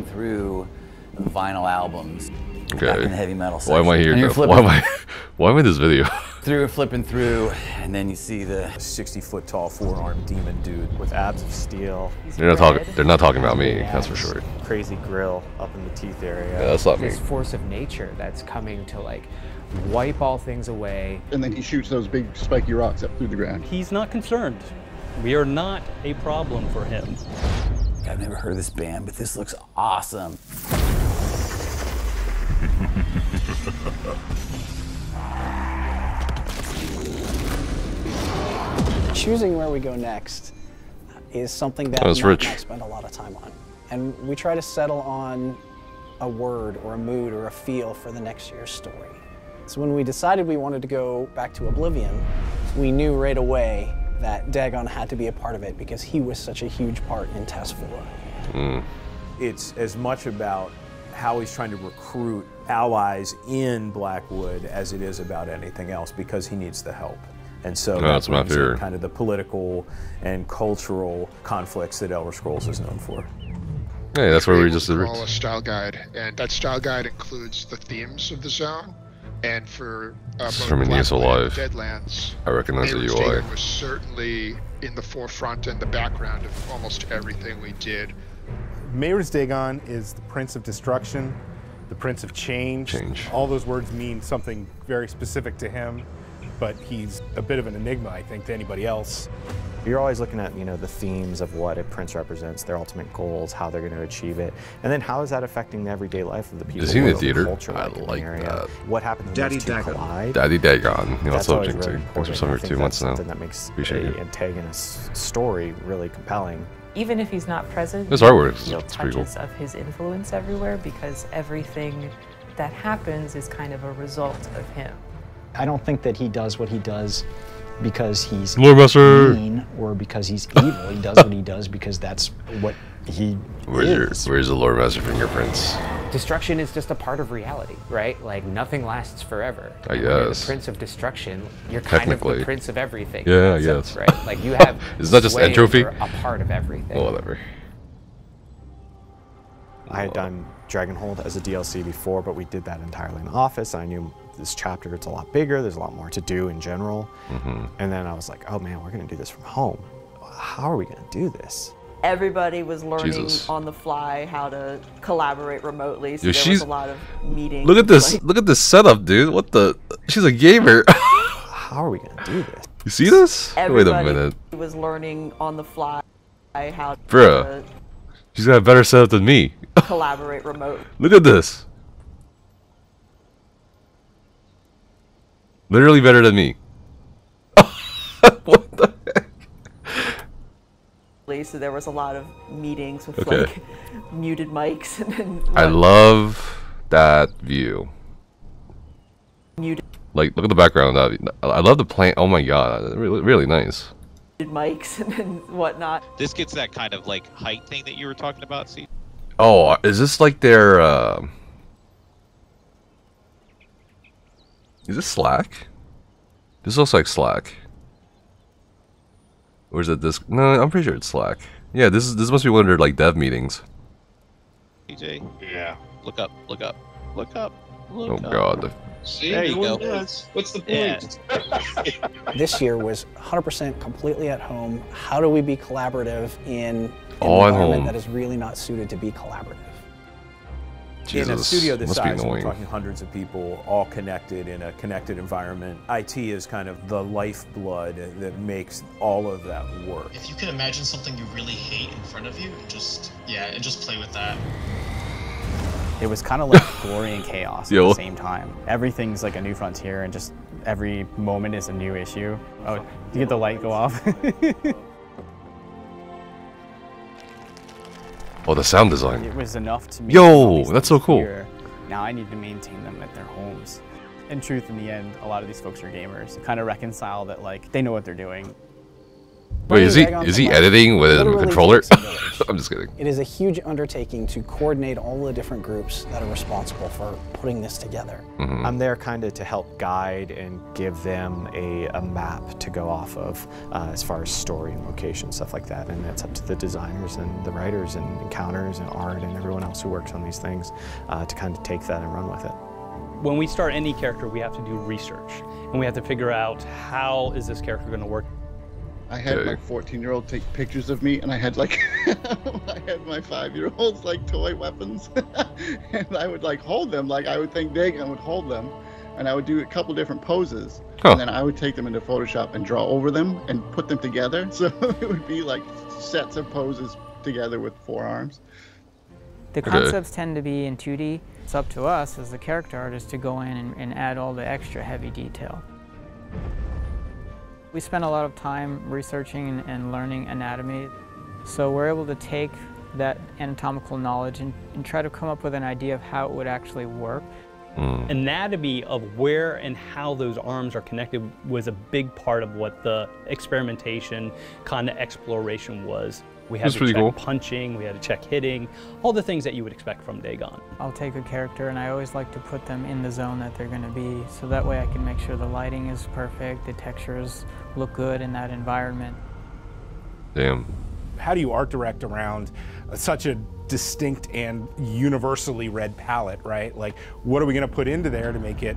flipping through vinyl albums back in the heavy metal section. Why am I here? Why am I in this video? flipping through, and then you see the 60-foot-tall four-armed demon dude with abs of steel. They're not talking about me, that's for sure. Crazy grill up in the teeth area. Yeah, that's not me. This force of nature that's coming to like wipe all things away. And then he shoots those big spiky rocks up through the ground. He's not concerned. We are not a problem for him. I've never heard of this band, but this looks awesome. Choosing where we go next is something that I spend a lot of time on. And we try to settle on a word or a mood or a feel for the next year's story. So when we decided we wanted to go back to Oblivion, we knew right away that Dagon had to be a part of it because he was such a huge part in Tesvilla. Mm. It's as much about how he's trying to recruit allies in Blackwood as it is about anything else because he needs the help. And so that's my favorite. Kind of the political and cultural conflicts that Elder Scrolls is known for. Hey, that's where we just did a style guide, and that style guide includes the themes of the zone. And for both Blackland and Deadlands, I recognize the UI was certainly in the forefront and the background of almost everything we did. Mayor's Dagon is the Prince of Destruction, the Prince of Change. All those words mean something very specific to him, but he's a bit of an enigma, I think, to anybody else. You're always looking at, you know, the themes of what a prince represents, their ultimate goals, how they're going to achieve it, and then how is that affecting the everyday life of the people? Is he in the theater? Culture, I like that. What happened when those two collide? Daddy Dagon. You know, that's always really important. That's something that makes the antagonist's story really compelling. Even if he's not present, his artwork is pretty cool. Of his influence everywhere, because everything that happens is kind of a result of him. I don't think that he does what he does because he's mean or because he's evil. He does what he does because that's what he is. Where's the Lore Master fingerprints? Destruction is just a part of reality, right? Like, nothing lasts forever. I guess. You're the Prince of Destruction, you're kind of the Prince of everything. Yeah, I guess. Right? Like, you have is that just entropy? A part of everything. Well, whatever. I had done Dragon Hold as a DLC before, but we did that entirely in the office. I knew this chapter, it's a lot bigger, there's a lot more to do in general. Mm-hmm. And then I was like, oh man, we're gonna do this from home. How are we gonna do this? Everybody was learning on the fly how to collaborate remotely, so there was a lot of meetings. Look at this, like, look at this setup, dude. What the? She's a gamer. How are we gonna do this? You see this? Everybody Wait a minute. Was learning on the fly how to She's got a better setup than me. Collaborate remotely. Look at this. Literally better than me. What the heck? So there was a lot of meetings with like muted mics. And then I love that view. Muted. Like, look at the background of that. I love the plant. Oh my god, really, really nice. Muted mics and then whatnot. This gets that kind of like height thing that you were talking about. See? Oh, is this like their? Is this Slack? This looks like Slack. Or is it this? No, I'm pretty sure it's Slack. Yeah, this must be one of their like dev meetings. DJ. Yeah. Look up. Look up. Look up. Look up. Oh god. See, there you go. What's the point? Yeah. This year was 100% completely at home. How do we be collaborative in an environment that is really not suited to be collaborative? Jesus, in a studio this size, we're talking hundreds of people, all connected in a connected environment. IT is kind of the lifeblood that makes all of that work. If you can imagine something you really hate in front of you, and just play with that. It was kind of like glory and chaos at the same time. Everything's like a new frontier, and just every moment is a new issue. Oh, did you get the light go off? Oh, the sound design. It was enough to me. Yo, that's so cool. Here. Now I need to maintain them at their homes. In truth, in the end, a lot of these folks are gamers. Kind of reconcile that, like, they know what they're doing. Wait, is he editing with a controller? I'm just kidding. It is a huge undertaking to coordinate all the different groups that are responsible for putting this together. Mm-hmm. I'm there kind of to help guide and give them a map to go off of as far as story and location, stuff like that. And that's up to the designers and the writers and encounters and art and everyone else who works on these things to kind of take that and run with it. When we start any character, we have to do research and we have to figure out how is this character going to work. I had my 14-year-old take pictures of me, and I had like, I had my 5-year-olds like toy weapons, and I would like hold them, like I would think big, and I would hold them, and I would do a couple different poses, and then I would take them into Photoshop and draw over them and put them together, so it would be like sets of poses together with forearms. The concepts tend to be in 2D. It's up to us as the character artist to go in and add all the extra heavy detail. We spend a lot of time researching and learning anatomy, so we're able to take that anatomical knowledge and try to come up with an idea of how it would actually work. Anatomy of where and how those arms are connected was a big part of what the experimentation, kind of exploration was. We had to check punching, we had to check hitting, all the things that you would expect from Dagon. I'll take a character and I always like to put them in the zone that they're going to be, so that way I can make sure the lighting is perfect, the textures look good in that environment. Damn. How do you art direct around such a distinct and universally read palette, right? Like, what are we going to put into there to make it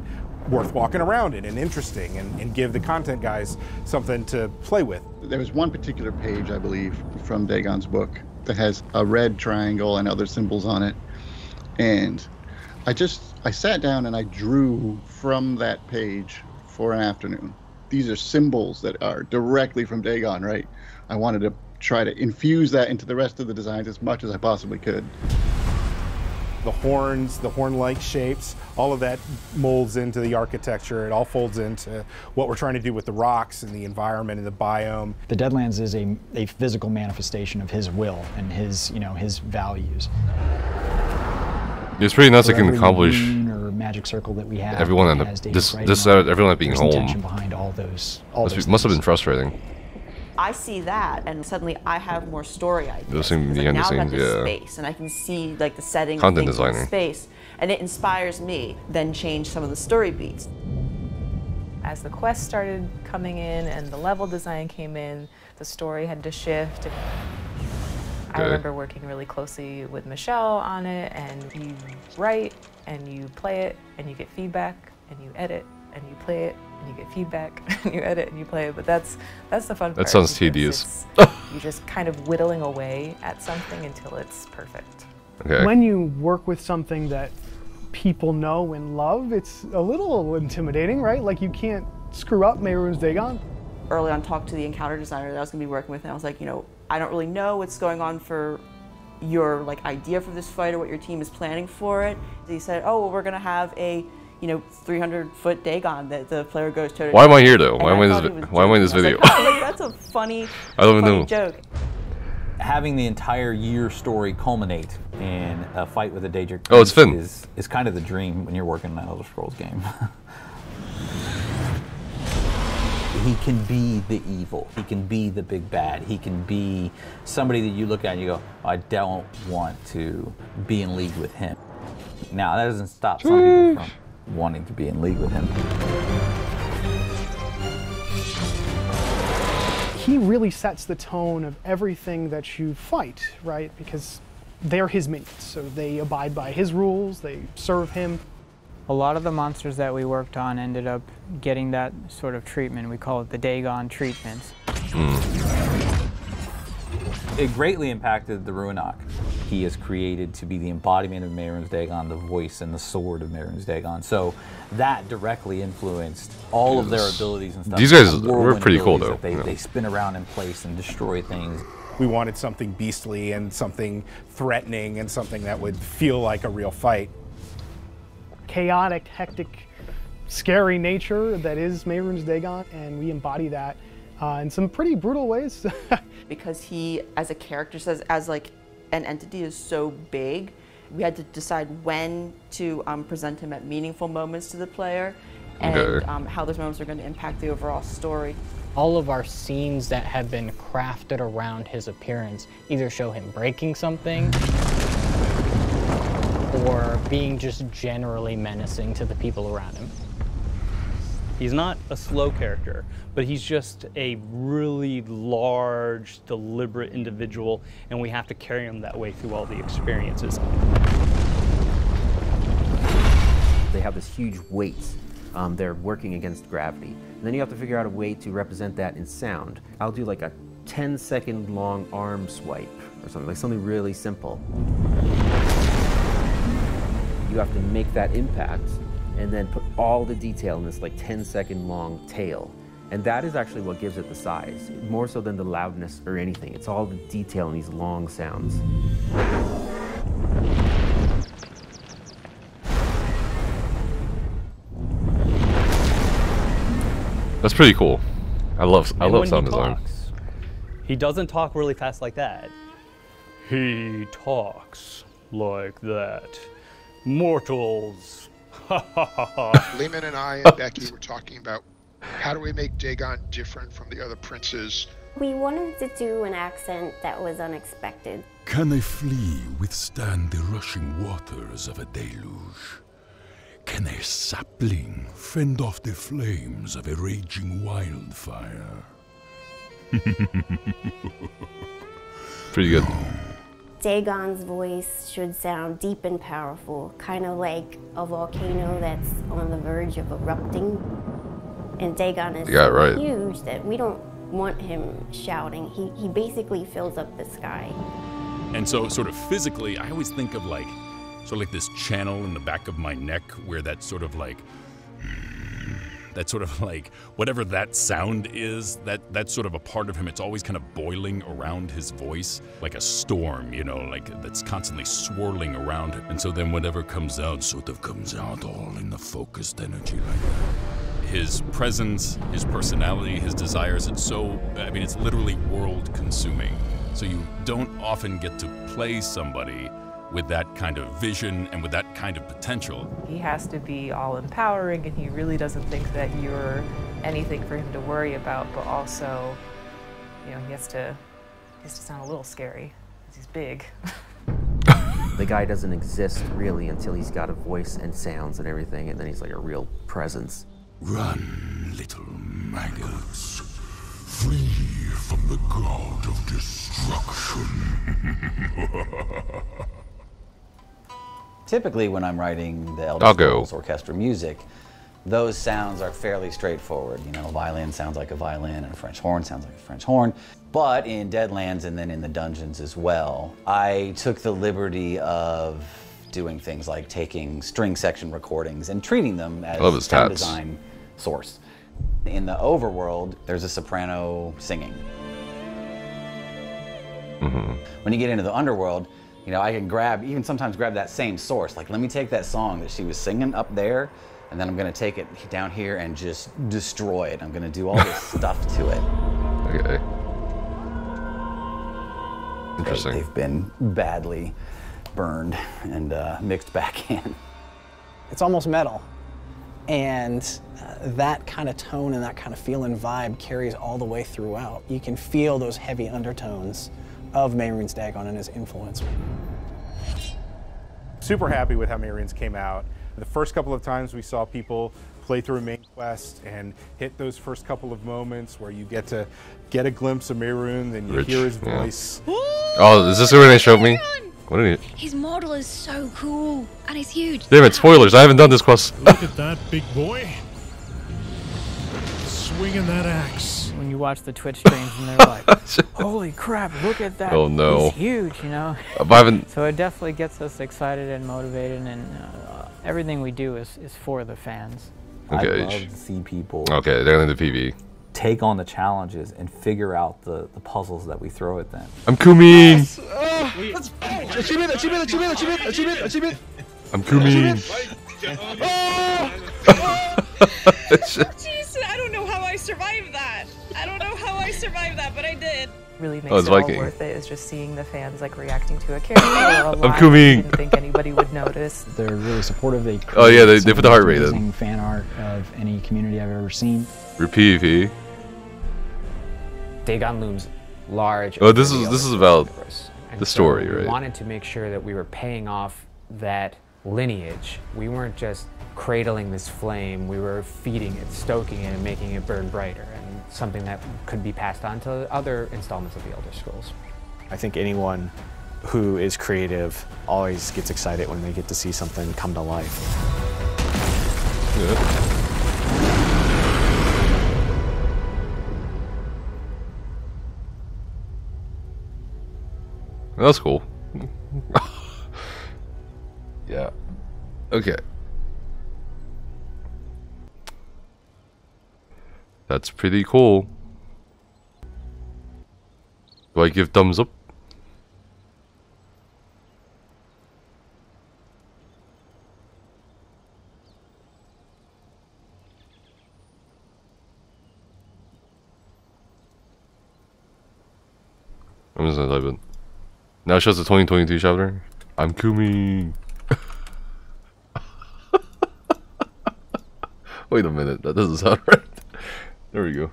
worth walking around in and interesting and give the content guys something to play with? There was one particular page, I believe, from Dagon's book that has a red triangle and other symbols on it. And I sat down and I drew from that page for an afternoon. These are symbols that are directly from Dagon, right? I wanted to try to infuse that into the rest of the designs as much as I possibly could. The horns, the horn-like shapes, all of that molds into the architecture. It all folds into what we're trying to do with the rocks and the environment and the biome. The Deadlands is a physical manifestation of his will and his, you know, his values. It's pretty nuts. It can accomplish or magic circle that we have. Everyone on the everyone being home. Behind all those, must have been frustrating. I see that, and suddenly I have more story ideas. Now I've got this space, and I can see like the setting, content designing space, and it inspires me. Then change some of the story beats. As the quest started coming in and the level design came in, the story had to shift. I remember working really closely with Michelle on it, and you write, and you play it, and you get feedback, and you edit, and you play it. And you get feedback, and you edit, and you play. But that's the fun part. That sounds tedious. You're just kind of whittling away at something until it's perfect. Okay. When you work with something that people know and love, it's a little intimidating, right? Like, you can't screw up Mehrunes Dagon. Early on, talked to the encounter designer that I was going to be working with, and I was like, you know, I don't really know what's going on for your like idea for this fight or what your team is planning for it. So he said, oh, well, we're going to have a 300-foot Dagon that the player goes to. Why am I here though? Why am I in this video? Like, oh, like, that's a funny, funny joke. Having the entire year story culminate in a fight with a Daedric is kind of the dream when you're working on an Elder Scrolls game. He can be the evil. He can be the big bad. He can be somebody that you look at and you go, I don't want to be in league with him. Now that doesn't stop some people from wanting to be in league with him. He really sets the tone of everything that you fight, right? Because they're his minions, so they abide by his rules, they serve him. A lot of the monsters that we worked on ended up getting that sort of treatment. We call it the Dagon treatment. It greatly impacted the Ruinok. He is created to be the embodiment of Mehrunes Dagon, the voice and the sword of Mehrunes Dagon. So that directly influenced all of their abilities and stuff. These guys were pretty cool though. They spin around in place and destroy things. We wanted something beastly and something threatening and something that would feel like a real fight. Chaotic, hectic, scary nature that is Mehrunes Dagon, and we embody that in some pretty brutal ways. Because he, as a character, says, as like an entity is so big, we had to decide when to present him at meaningful moments to the player and how those moments are going to impact the overall story. all of our scenes that have been crafted around his appearance either show him breaking something or being just generally menacing to the people around him. He's not a slow character, but he's just a really large, deliberate individual, and we have to carry him that way through all the experiences. They have this huge weight. They're working against gravity. And then you have to figure out a way to represent that in sound. I'll do like a 10-second long arm swipe or something, like something really simple. You have to make that impact and then put all the detail in this like 10-second long tail. And that is actually what gives it the size, more so than the loudness or anything. It's all the detail in these long sounds. That's pretty cool. I love sound design. He doesn't talk really fast like that. He talks like that. Mortals. Lehman and I and Becky were talking about how do we make Dagon different from the other princes. We wanted to do an accent that was unexpected. Can a flea withstand the rushing waters of a deluge? Can a sapling fend off the flames of a raging wildfire? Pretty good. No. Dagon's voice should sound deep and powerful, kind of like a volcano that's on the verge of erupting. And Dagon is so right. Huge that we don't want him shouting. He basically fills up the sky. And so sort of physically, I always think of like, sort of like this channel in the back of my neck where that sort of like, that sort of like, whatever that sound is, that's sort of a part of him. It's always kind of boiling around his voice, like a storm, you know, like that's constantly swirling around it. And so then whatever comes out sort of comes out all in the focused energy like that. His presence, his personality, his desires, it's so, I mean, it's literally world consuming. So you don't often get to play somebody with that kind of vision and with that kind of potential. He has to be all-empowering, and he really doesn't think that you're anything for him to worry about, but also, you know, he has to sound a little scary, because he's big. The guy doesn't exist, really, until he's got a voice and sounds and everything, and then he's like a real presence. Run, little maggots. Flee from the god of destruction. Typically, when I'm writing the Elder Scrolls orchestral music, those sounds are fairly straightforward. You know, a violin sounds like a violin, and a French horn sounds like a French horn. But in Deadlands and then in the dungeons as well, I took the liberty of doing things like taking string section recordings and treating them as a sound design source. In the overworld, there's a soprano singing. Mm-hmm. When you get into the underworld, you know, I can sometimes grab that same source. Like, let me take that song that she was singing up there, and then I'm gonna take it down here and just destroy it. I'm gonna do all this stuff to it. Okay. Interesting. They've been badly burned and mixed back in. It's almost metal. And that kind of tone and that kind of feel and vibe carries all the way throughout. You can feel those heavy undertones of Mehrunes Dagon and his influence. Super happy with how Mehrunes came out. The first couple of times we saw people play through a main quest and hit those first couple of moments where you get to get a glimpse of Mehrune, then you hear his voice. Yeah. Oh, is this where they showed me? What an idiot. His model is so cool and he's huge. Damn it, spoilers, I haven't done this quest. Look at that big boy. Swinging that axe. When you watch the Twitch streams and they're like, holy crap, look at that. Oh no. It's huge, you know. So it definitely gets us excited and motivated, and everything we do is for the fans. Okay. I love to see people. Okay, they're in the PV. Take on the challenges and figure out the puzzles that we throw at them. I'm Kumi. Yes. Achieve it. I'm Kumi. I don't know how I survived that, but I did. Really makes it all worth it is just seeing the fans like reacting to a character. I'm coming. I didn't think anybody would notice. They're really supportive. They they put the heart rate in. Fan art of any community I've ever seen. Repeat. Dagon looms large. Oh, this is about the story, right? We wanted to make sure that we were paying off that lineage. We weren't just cradling this flame. We were feeding it, stoking it, and making it burn brighter, and something that could be passed on to other installments of the Elder Scrolls. I think anyone who is creative always gets excited when they get to see something come to life. Yeah. That's cool. Yeah. Okay. That's pretty cool. Do I give thumbs up? I'm just gonna type it. Now it shows the 2022 chapter. I'm Kumi. Wait a minute, that doesn't sound right. There we go.